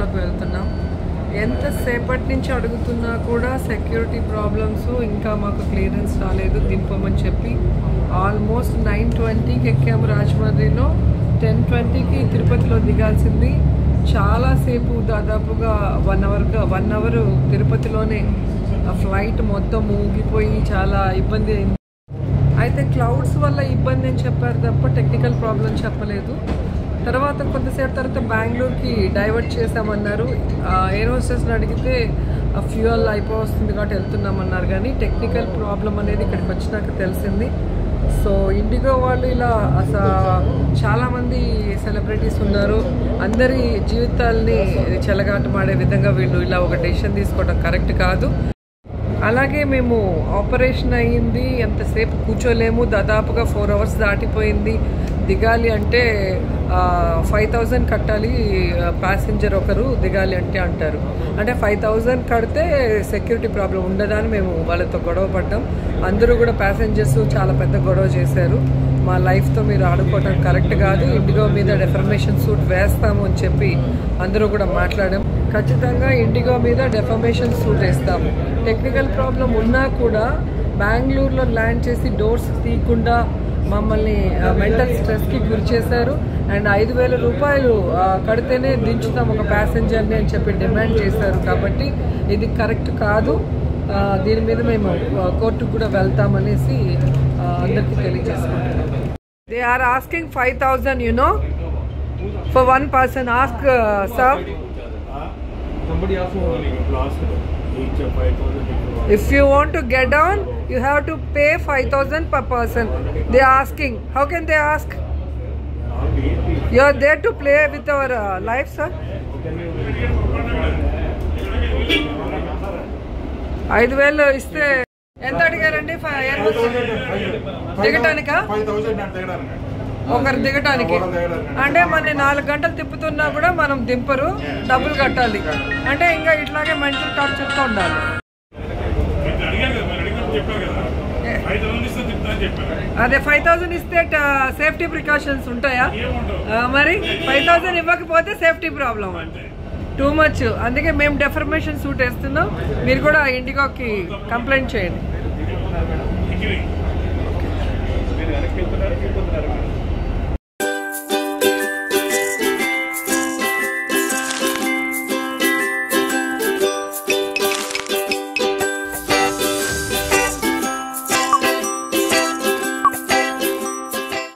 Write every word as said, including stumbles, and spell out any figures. లోకి వెళ్తున్నాం. ఎంత సేపటి నుంచి అడుగుతున్నా కూడా సెక్యూరిటీ ప్రాబ్లమ్స్, ఇంకా మాకు క్లియరెన్స్ రాలేదు దింపమని చెప్పి. ఆల్మోస్ట్ నైన్ ట్వంటీకి ఎక్కాము రాజమండ్రిలో, టెన్ ట్వంటీకి తిరుపతిలో దిగాల్సింది. చాలాసేపు, దాదాపుగా వన్ అవర్గా వన్ అవర్ తిరుపతిలోనే ఫ్లైట్ మొత్తం ఊగిపోయి చాలా ఇబ్బంది అయింది. అయితే క్లౌడ్స్ వల్ల ఇబ్బంది అని చెప్పారు తప్ప టెక్నికల్ ప్రాబ్లం చెప్పలేదు. తర్వాత కొంతసేపు తర్వాత బెంగళూరుకి డైవర్ట్ చేసామన్నారు. ఎయిర్ హోస్టెస్ని అడిగితే ఫ్యూయల్ అయిపోతుంది కాబట్టి వెళ్తున్నామన్నారు, కానీ టెక్నికల్ ప్రాబ్లం అనేది ఇక్కడికి వచ్చినాక తెలిసింది. సో ఇండిగో వాళ్ళు ఇలా అసలు చాలామంది సెలబ్రిటీస్ ఉన్నారు, అందరి జీవితాల్ని చెలగాటమాడే విధంగా వీళ్ళు ఇలా ఒక డెసిషన్ తీసుకోవడం కరెక్ట్ కాదు. అలాగే మేము ఆపరేషన్ అయ్యింది, ఎంతసేపు కూర్చోలేము, దాదాపుగా ఫోర్ అవర్స్ దాటిపోయింది. దిగాలి అంటే ఫైవ్ థౌజండ్ కట్టాలి ప్యాసింజర్ ఒకరు దిగాలి అంటే అంటారు. అంటే ఫైవ్ థౌజండ్ కడితే సెక్యూరిటీ ప్రాబ్లం ఉండదని మేము వాళ్ళతో గొడవ పడ్డాం. అందరూ కూడా ప్యాసింజర్స్ చాలా పెద్ద గొడవ చేశారు. మా లైఫ్తో మీరు ఆడుకోవడం కరెక్ట్ కాదు, ఇండిగో మీద డెఫర్మేషన్ సూట్ వేస్తాము అని చెప్పి అందరూ కూడా మాట్లాడాం. ఖచ్చితంగా ఇండిగో మీద డెఫర్మేషన్ సూట్ వేస్తాము. టెక్నికల్ ప్రాబ్లం ఉన్నా కూడా బెంగళూరులో ల్యాండ్ చేసి డోర్స్ తీయకుండా మమ్మల్ని మెంటల్ స్ట్రెస్కి గురి చేశారు. అండ్ ఐదు వేల రూపాయలు కడితేనే దించుతాం ఒక ప్యాసింజర్ని అని చెప్పి డిమాండ్ చేశారు. కాబట్టి ఇది కరెక్ట్ కాదు, దీని మీద మేము కోర్టుకు కూడా వెళ్తామనేసి అందరికీ తెలియజేసుకుంటున్నాం. They are asking five thousand you know for one person. Ask sir, if you want to get down you have to pay five thousand per person. They are asking, how can they ask? You are there to play with our uh, life, sir. ఐదు వేలు ఇస్తే ఎంత అడిగారండి? దిగటానికా? ఒకరు దిగటానికి అంటే మన నాలుగు గంటలు తిప్పుతున్నా కూడా మనం దింపరు, డబ్బులు కట్టాలి. అంటే ఇంకా ఇట్లాగే మంచి టార్చర్తో ఉండాలి. అదే ఫైవ్ థౌసండ్ ఇస్తే సేఫ్టీ ప్రికాషన్స్ ఉంటాయా? మరి ఫైవ్ థౌసండ్ ఇవ్వకపోతే సేఫ్టీ ప్రాబ్లం అంటే టూ మచ్. అందుకే మేము డెఫర్మేషన్ సూట్ వేస్తున్నాం. మీరు కూడా ఇండిగోకి కంప్లైంట్ చేయండి.